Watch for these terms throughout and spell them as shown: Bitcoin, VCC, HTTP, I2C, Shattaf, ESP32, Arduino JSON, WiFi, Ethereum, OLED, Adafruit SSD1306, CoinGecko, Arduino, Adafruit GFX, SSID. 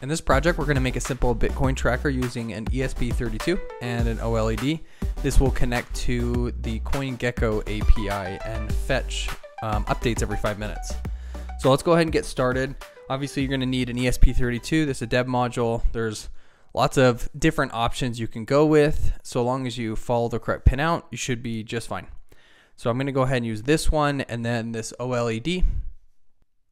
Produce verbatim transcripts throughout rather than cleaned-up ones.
In this project, we're going to make a simple Bitcoin tracker using an E S P thirty-two and an OLED. This will connect to the CoinGecko A P I and fetch um, updates every five minutes. So let's go ahead and get started. Obviously, you're going to need an E S P thirty-two. This is a dev module. There's lots of different options you can go with. So long as you follow the correct pinout, you should be just fine. So I'm going to go ahead and use this one and then this OLED.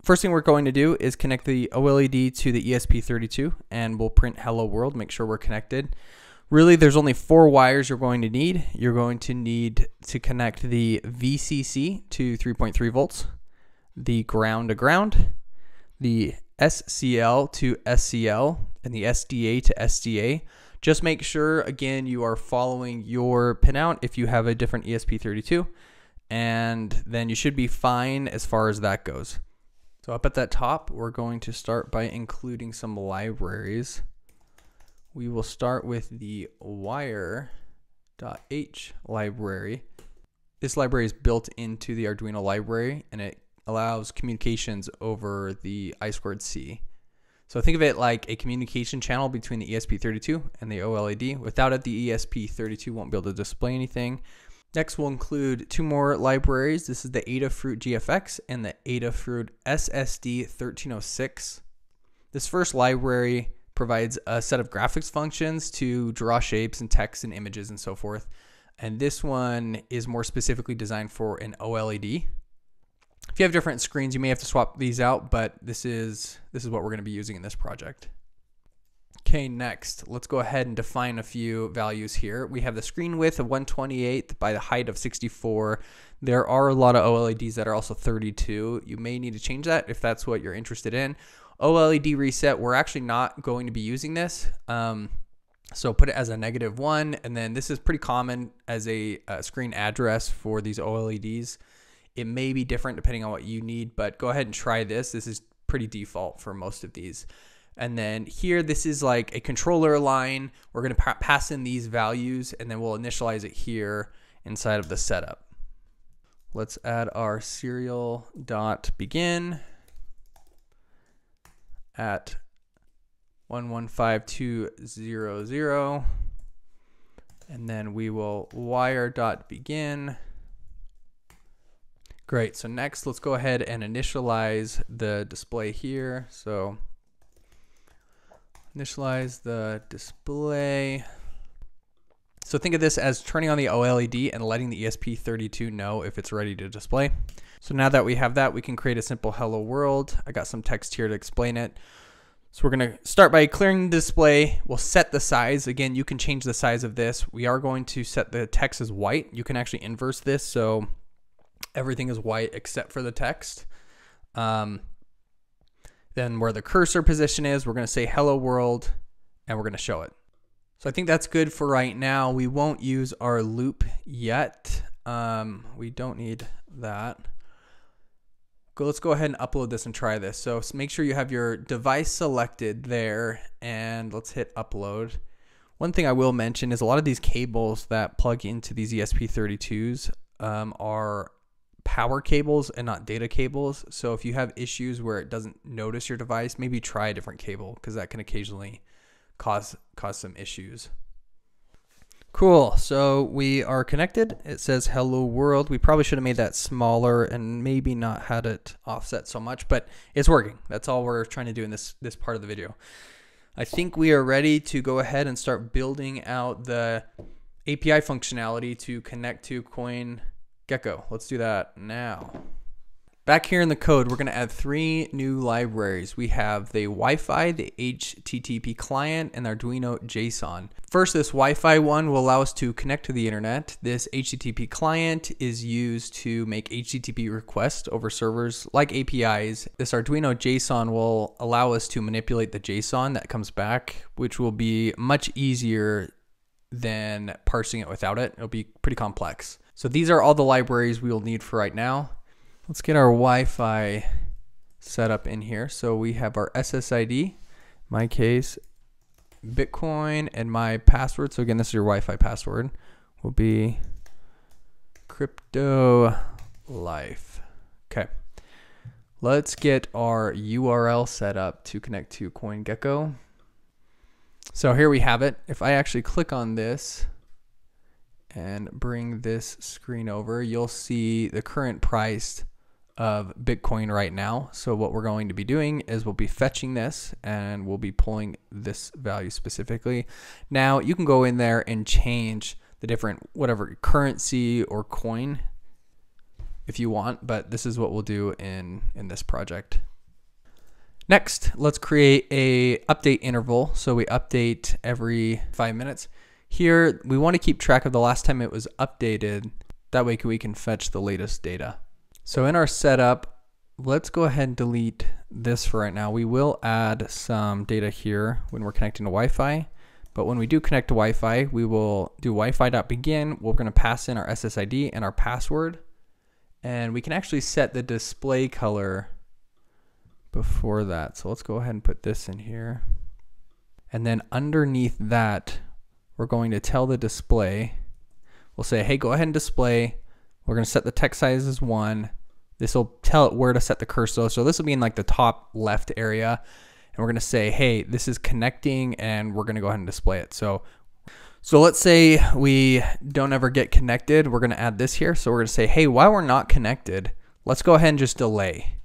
First thing we're going to do is connect the OLED to the E S P thirty-two, and we'll print hello world, make sure we're connected. Really, there's only four wires you're going to need. You're going to need to connect the V C C to three point three volts, the ground to ground, the S C L to S C L, and the S D A to S D A. Just make sure, again, you are following your pinout if you have a different E S P thirty-two, and then you should be fine as far as that goes. So up at that top, we're going to start by including some libraries. We will start with the wire dot h library. This library is built into the Arduino library, and it allows communications over the I two C. So think of it like a communication channel between the E S P thirty-two and the OLED. Without it, the E S P thirty-two won't be able to display anything. Next, we'll include two more libraries. This is the Adafruit G F X and the Adafruit S S D thirteen oh six. This first library provides a set of graphics functions to draw shapes and text and images and so forth. And this one is more specifically designed for an OLED. If you have different screens, you may have to swap these out, but this is, this is what we're going to be using in this project. Okay, next, let's go ahead and define a few values here. We have the screen width of one twenty-eighth by the height of sixty-four. There are a lot of OLEDs that are also thirty-two. You may need to change that if that's what you're interested in. OLED reset, we're actually not going to be using this. Um, so put it as a negative one. And then this is pretty common as a, a screen address for these OLEDs. It may be different depending on what you need, but go ahead and try this. This is pretty default for most of these. And then here, this is like a controller line. We're going to pa pass in these values, and then we'll initialize it here inside of the setup. Let's add our serial.begin at one one five two zero zero. And then we will wire.begin. Great. So next, let's go ahead and initialize the display here. So initialize the display. So think of this as turning on the OLED and letting the E S P thirty-two know if it's ready to display. So now that we have that, we can create a simple hello world. I got some text here to explain it. So we're going to start by clearing the display. We'll set the size. Again, you can change the size of this. We are going to set the text as white. You can actually inverse this, so everything is white except for the text. Um, Then where the cursor position is, we're going to say hello world, and we're going to show it. So I think that's good for right now. We won't use our loop yet. Um, we don't need that. Go, let's go ahead and upload this and try this. So make sure you have your device selected there, and let's hit upload. One thing I will mention is a lot of these cables that plug into these E S P thirty-twos um, are power cables and not data cables. So if you have issues where it doesn't notice your device, maybe try a different cable, because that can occasionally cause cause some issues. Cool, so we are connected. It says hello world. We probably should have made that smaller and maybe not had it offset so much, but it's working. That's all we're trying to do in this this part of the video. I think we are ready to go ahead and start building out the A P I functionality to connect to Coin Gecko. Let's do that now. Back here in the code, we're going to add three new libraries. We have the Wi-Fi, the H T T P client, and the Arduino JSON. First, this Wi-Fi one will allow us to connect to the internet. This H T T P client is used to make H T T P requests over servers like A P Is. This Arduino JSON will allow us to manipulate the JSON that comes back, which will be much easier than parsing it without it. It'll be pretty complex. So these are all the libraries we will need for right now. Let's get our Wi-Fi set up in here. So we have our S S I D, my case, Bitcoin, and my password. So again, this is your Wi-Fi password, will be crypto life. Okay. Let's get our U R L set up to connect to CoinGecko. So here we have it. If I actually click on this and bring this screen over, you'll see the current price of Bitcoin right now. So what we're going to be doing is we'll be fetching this and we'll be pulling this value specifically. Now you can go in there and change the different whatever currency or coin if you want, but this is what we'll do in in this project. Next, let's create a update interval. So we update every five minutes. Here, we want to keep track of the last time it was updated. That way we can fetch the latest data. So in our setup, let's go ahead and delete this for right now. We will add some data here when we're connecting to Wi-Fi, but when we do connect to Wi-Fi, we will do Wi-Fi.begin. We're gonna pass in our S S I D and our password, and we can actually set the display color before that. So let's go ahead and put this in here. And then underneath that, we're going to tell the display, we'll say, hey, go ahead and display. We're gonna set the text size as one. This will tell it where to set the cursor. So this will be in like the top left area. And we're gonna say, hey, this is connecting, and we're gonna go ahead and display it. So, so let's say we don't ever get connected. We're gonna add this here. So we're gonna say, hey, while we're not connected, let's go ahead and just delay.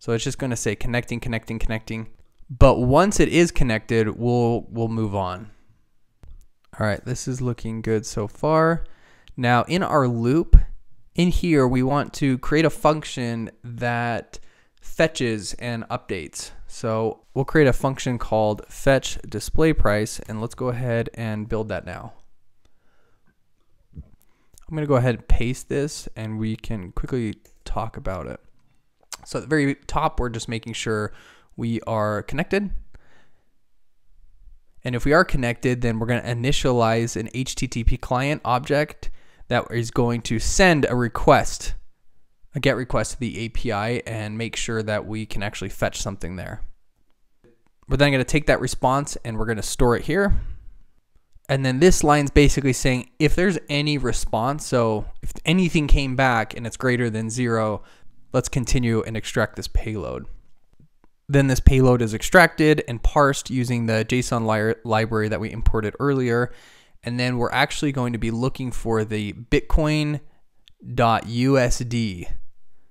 So it's just gonna say connecting, connecting, connecting. But once it is connected, we'll, we'll move on. All right, this is looking good so far. Now in our loop, in here, we want to create a function that fetches and updates. So we'll create a function called fetch display price, and let's go ahead and build that now. I'm gonna go ahead and paste this, and we can quickly talk about it. So at the very top, we're just making sure we are connected. And if we are connected, then we're gonna initialize an H T T P client object that is going to send a request, a GET request to the A P I, and make sure that we can actually fetch something there. We're then gonna take that response and we're gonna store it here. And then this line's basically saying if there's any response, so if anything came back and it's greater than zero, let's continue and extract this payload. Then this payload is extracted and parsed using the JSON li- library that we imported earlier. And then we're actually going to be looking for the bitcoin dot U S D.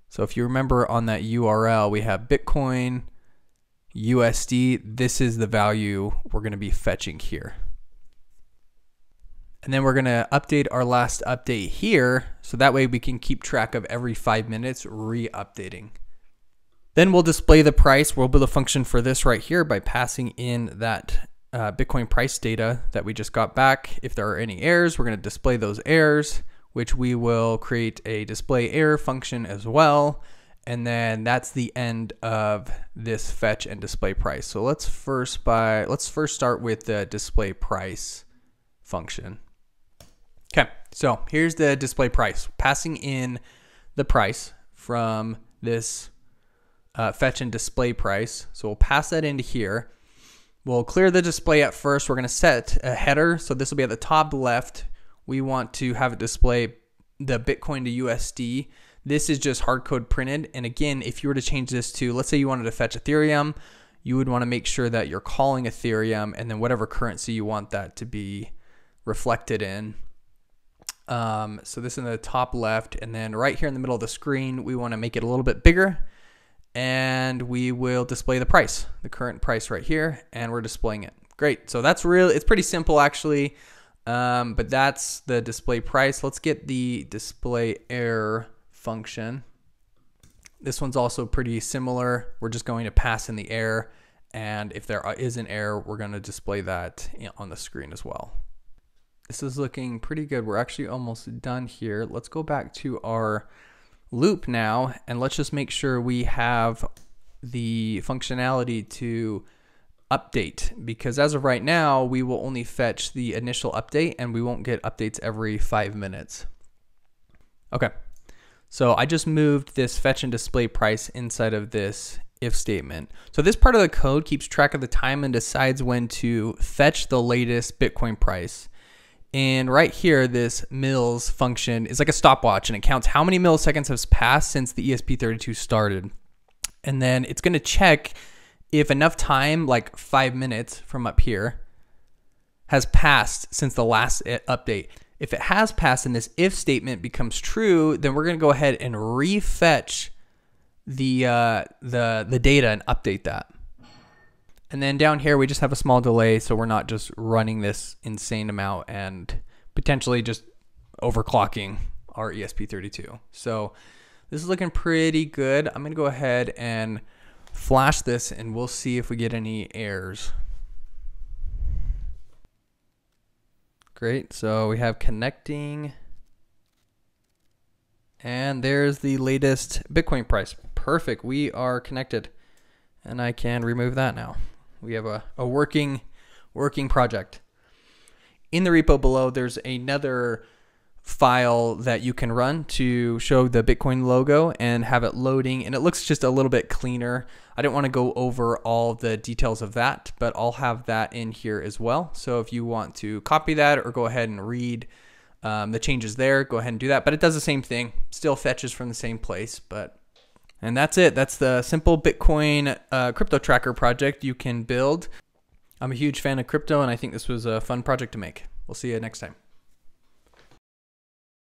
So if you remember on that U R L, we have Bitcoin U S D. This is the value we're going to be fetching here. And then we're going to update our last update here. So that way we can keep track of every five minutes re-updating. Then we'll display the price. We'll build a function for this right here by passing in that Uh, Bitcoin price data that we just got back. If there are any errors, we're going to display those errors, which we will create a display error function as well. And then that's the end of this fetch and display price. So let's first by let's first start with the display price function. Okay, so here's the display price, passing in the price from this uh, fetch and display price. So we'll pass that into here. We'll clear the display at first. We're going to set a header. So this will be at the top left. We want to have it display the Bitcoin to U S D. This is just hard code printed. And again, if you were to change this to, let's say you wanted to fetch Ethereum, you would want to make sure that you're calling Ethereum and then whatever currency you want that to be reflected in. Um, so this in the top left, and then right here in the middle of the screen, we want to make it a little bit bigger. And we will display the price, the current price right here, and we're displaying it. Great, so that's really, it's pretty simple actually, um, but that's the display price. Let's get the display error function. This one's also pretty similar. We're just going to pass in the error, and if there is an error, we're gonna display that on the screen as well. This is looking pretty good. We're actually almost done here. Let's go back to our loop now, and let's just make sure we have the functionality to update, because as of right now we will only fetch the initial update and we won't get updates every five minutes. Okay, so I just moved this fetch and display price inside of this if statement. So this part of the code keeps track of the time and decides when to fetch the latest Bitcoin price. And right here, this mills function is like a stopwatch, and it counts how many milliseconds has passed since the E S P thirty-two started. and then it's gonna check if enough time, like five minutes from up here, has passed since the last update. If it has passed and this if statement becomes true, then we're gonna go ahead and refetch the uh, the the data and update that. And then down here we just have a small delay, so we're not just running this insane amount and potentially just overclocking our E S P thirty-two. So this is looking pretty good. I'm gonna go ahead and flash this and we'll see if we get any errors. Great, so we have connecting, and there's the latest Bitcoin price. Perfect, we are connected, and I can remove that now. We have a, a working, working project. In the repo below, there's another file that you can run to show the Bitcoin logo and have it loading, and it looks just a little bit cleaner. I don't want to go over all the details of that, but I'll have that in here as well. So if you want to copy that or go ahead and read um, the changes there, go ahead and do that. But it does the same thing, still fetches from the same place. But and that's it. That's the simple Bitcoin uh, crypto tracker project you can build. I'm a huge fan of crypto, and I think this was a fun project to make. We'll see you next time.